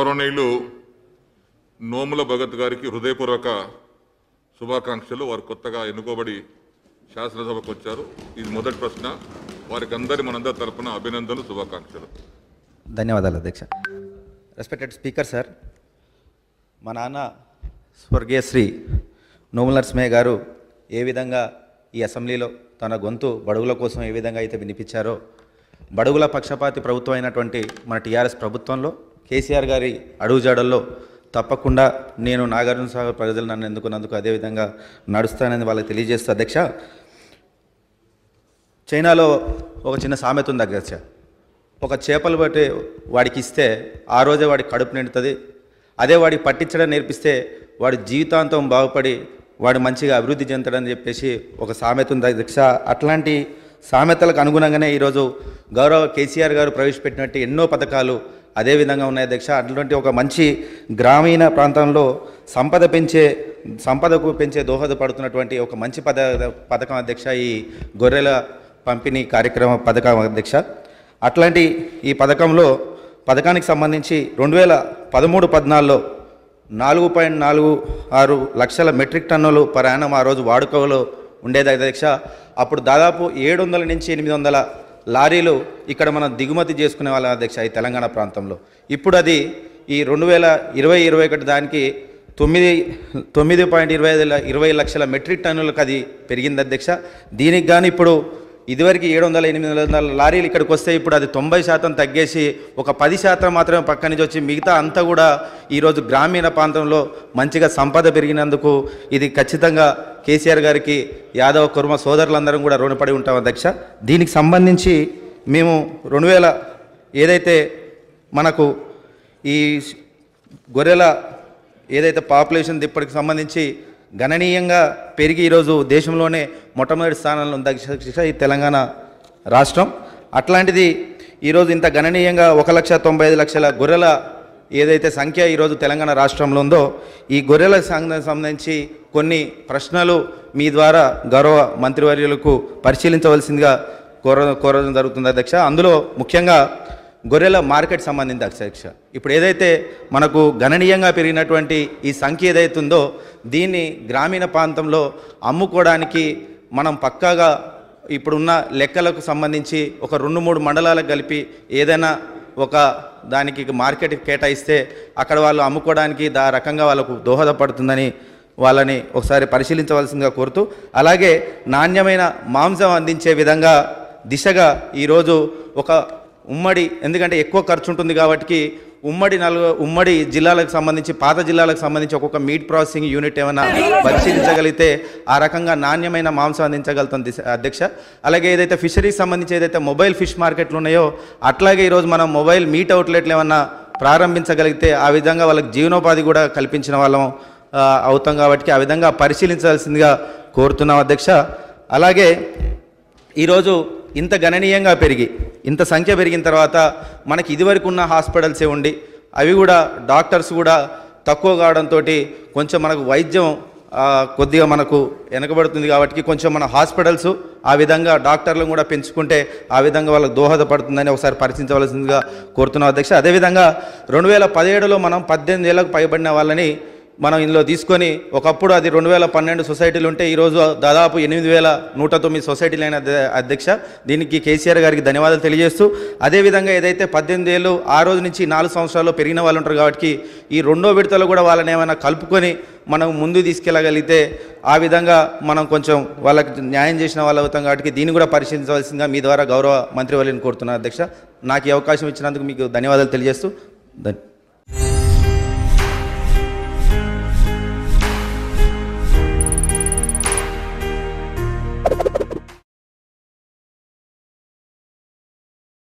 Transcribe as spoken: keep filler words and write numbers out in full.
గౌరవనీయులు నోముల భగత్ గారికి హృదయపూర్వక శుభాకాంక్షలు। వారు కొత్తగా ఎన్నుకోబడి శాసనసభకు వచ్చారు। ఇది మొదటి ప్రశ్న। వారికి అందరి మనందరి తరపున అభినందనలు శుభాకాంక్షలు। ధన్యవాదాలు అధ్యక్ష। రెస్పెక్టెడ్ స్పీకర్ సార్, మా నాన్న స్వర్గీయ శ్రీ నోముల స్మేహ గారు ఏ విధంగా ఈ అసెంబ్లీలో తన గొంతు బడుగుల కోసం ఏ విధంగా అయితే వినిపించారో, బడుగుల పక్షపాతి ప్రభుత్వం అయినటువంటి మన టీఆర్ఎస్ ప్రభుత్వంలో కేసీఆర్ గారి అడుగుజాడల్లో తప్పకుండా నేను నాగార్జున సాగర్ ప్రజలు నన్ను ఎందుకున్నందుకు అదేవిధంగా నడుస్తానని వాళ్ళకి తెలియజేస్తా। అధ్యక్ష, చైనాలో ఒక చిన్న సామెత ఉంది అధ్యక్ష, ఒక చేపలు పట్టే వాడికి ఇస్తే ఆ రోజే వాడి కడుపు నిండుతుంది, అదే వాడికి పట్టించడం నేర్పిస్తే వాడి జీవితాంతం బాగుపడి వాడు మంచిగా అభివృద్ధి చెందడని చెప్పేసి ఒక సామెత ఉంది అధ్యక్ష। అట్లాంటి సామెతలకు అనుగుణంగానే ఈరోజు గౌరవ కేసీఆర్ గారు ప్రవేశపెట్టినట్టు ఎన్నో పథకాలు అదేవిధంగా ఉన్నాయి అధ్యక్ష। అటువంటి ఒక మంచి గ్రామీణ ప్రాంతంలో సంపద పెంచే సంపదకు పెంచే దోహదపడుతున్నటువంటి ఒక మంచి పద పథకం అధ్యక్ష ఈ గొర్రెల పంపిణీ కార్యక్రమ పథకం అధ్యక్ష। అట్లాంటి ఈ పథకంలో పథకానికి సంబంధించి రెండు వేల పదమూడు పద్నాలుగులో నాలుగు పాయింట్ నాలుగు ఆరు లక్షల మెట్రిక్ టన్నులు ప్రయాణం ఆ రోజు వాడుకలో ఉండేది అధ్యక్ష। అప్పుడు దాదాపు ఏడు వందల నుంచి ఎనిమిది వందల లారీలు ఇక్కడ మనం దిగుమతి చేసుకునే వాళ్ళ అధ్యక్ష ఈ తెలంగాణ ప్రాంతంలో। ఇప్పుడు అది ఈ రెండు వేల ఇరవై ఇరవై ఒకటి దానికి తొమ్మిది తొమ్మిది పాయింట్ ఇరవై ఐదు ఇరవై లక్షల మెట్రిక్ టన్నులకు అది పెరిగింది అధ్యక్ష। దీనికి కానీ ఇప్పుడు ఇదివరకు ఏడు వందల ఎనిమిది వందల లారీలు ఇక్కడికి వస్తే ఇప్పుడు అది తొంభై శాతం తగ్గేసి ఒక పది శాతం మాత్రమే పక్క నుంచి వచ్చి మిగతా అంతా కూడా ఈరోజు గ్రామీణ ప్రాంతంలో మంచిగా సంపద పెరిగినందుకు ఇది ఖచ్చితంగా కేసీఆర్ గారికి యాదవ కుర్మ సోదరులందరం కూడా రుణపడి ఉంటాం అధ్యక్ష। దీనికి సంబంధించి మేము రెండు వేల ఏదైతే మనకు ఈ గొర్రెల ఏదైతే పాపులేషన్ ఇప్పటికి సంబంధించి గణనీయంగా పెరిగి ఈరోజు దేశంలోనే మొట్టమొదటి స్థానంలో ఉంది ఈ తెలంగాణ రాష్ట్రం। అట్లాంటిది ఈరోజు ఇంత గణనీయంగా ఒక లక్ష తొంభై ఐదు లక్షల గొర్రెల ఏదైతే సంఖ్య ఈరోజు తెలంగాణ రాష్ట్రంలో ఉందో, ఈ గొర్రెల సంబంధించి కొన్ని ప్రశ్నలు మీ ద్వారా గౌరవ మంత్రివర్యులకు పరిశీలించవలసిందిగా కోర కోరడం జరుగుతుంది అధ్యక్ష। అందులో ముఖ్యంగా గొర్రెల మార్కెట్ సంబంధించి అధ్యక్ష, ఇప్పుడు ఏదైతే మనకు గణనీయంగా పెరిగినటువంటి ఈ సంఖ్య ఏదైతుందో దీన్ని గ్రామీణ ప్రాంతంలో అమ్ముకోవడానికి మనం పక్కాగా ఇప్పుడున్న లెక్కలకు సంబంధించి ఒక రెండు మూడు మండలాలకు కలిపి ఏదైనా ఒక దానికి మార్కెట్ కేటాయిస్తే అక్కడ వాళ్ళు అమ్ముకోవడానికి దా రకంగా వాళ్ళకు దోహదపడుతుందని వాళ్ళని ఒకసారి పరిశీలించవలసిందిగా కోరుతూ, అలాగే నాణ్యమైన మాంసం అందించే విధంగా దిశగా ఈరోజు ఒక ఉమ్మడి, ఎందుకంటే ఎక్కువ ఖర్చు ఉంటుంది కాబట్టి ఉమ్మడి నలుగు ఉమ్మడి జిల్లాలకు సంబంధించి పాత జిల్లాలకు సంబంధించి ఒక్కొక్క మీట్ ప్రాసెసింగ్ యూనిట్ ఏమైనా పరిశీలించగలిగితే ఆ రకంగా నాణ్యమైన మాంసం అందించగలుగుతాం అధ్యక్ష। అలాగే ఏదైతే ఫిషరీకి సంబంధించి ఏదైతే మొబైల్ ఫిష్ మార్కెట్లు ఉన్నాయో అట్లాగే ఈరోజు మనం మొబైల్ మీట్ అవుట్లెట్లు ఏమన్నా ప్రారంభించగలిగితే ఆ విధంగా వాళ్ళకి జీవనోపాధి కూడా కల్పించిన వాళ్ళం అవుతాం కాబట్టి ఆ విధంగా పరిశీలించాల్సిందిగా కోరుతున్నాం అధ్యక్ష। అలాగే ఈరోజు ఇంత గణనీయంగా పెరిగి ఇంత సంఖ్య పెరిగిన తర్వాత మనకి ఇదివరకు ఉన్న హాస్పిటల్సే ఉండి అవి కూడా డాక్టర్స్ కూడా తక్కువ కావడంతో కొంచెం మనకు వైద్యం కొద్దిగా మనకు వెనకబడుతుంది కాబట్టి కొంచెం మన హాస్పిటల్స్ ఆ విధంగా డాక్టర్లను కూడా పెంచుకుంటే ఆ విధంగా వాళ్ళకు దోహదపడుతుందని ఒకసారి పరిశీలించవలసిందిగా కోరుతున్నాం అధ్యక్ష। అదేవిధంగా రెండు వేల పదిహేడులో మనం పద్దెనిమిది ఏళ్ళకు పైబడిన వాళ్ళని మనం ఇందులో తీసుకొని, ఒకప్పుడు అది రెండు వేల పన్నెండు సొసైటీలు ఉంటే ఈరోజు దాదాపు ఎనిమిది వేల నూట తొమ్మిది సొసైటీలు అయిన అధ్యక్ష। దీనికి కేసీఆర్ గారికి ధన్యవాదాలు తెలియజేస్తూ, అదేవిధంగా ఏదైతే పద్దెనిమిది ఏళ్ళు ఆ రోజు నుంచి నాలుగు సంవత్సరాల్లో పెరిగిన వాళ్ళు ఉంటారు కాబట్టి ఈ రెండో విడతలో కూడా వాళ్ళని ఏమైనా కలుపుకొని మనం ముందు తీసుకెళ్ళగలిగితే ఆ విధంగా మనం కొంచెం వాళ్ళకి న్యాయం చేసిన వాళ్ళు అవుతాం కాబట్టి దీన్ని కూడా పరిశీలించవలసిందిగా మీ ద్వారా గౌరవ మంత్రివర్యులను కోరుతున్నారు అధ్యక్ష। నాకు ఈ అవకాశం ఇచ్చినందుకు మీకు ధన్యవాదాలు తెలియజేస్తూ ధన్యవాదాలు।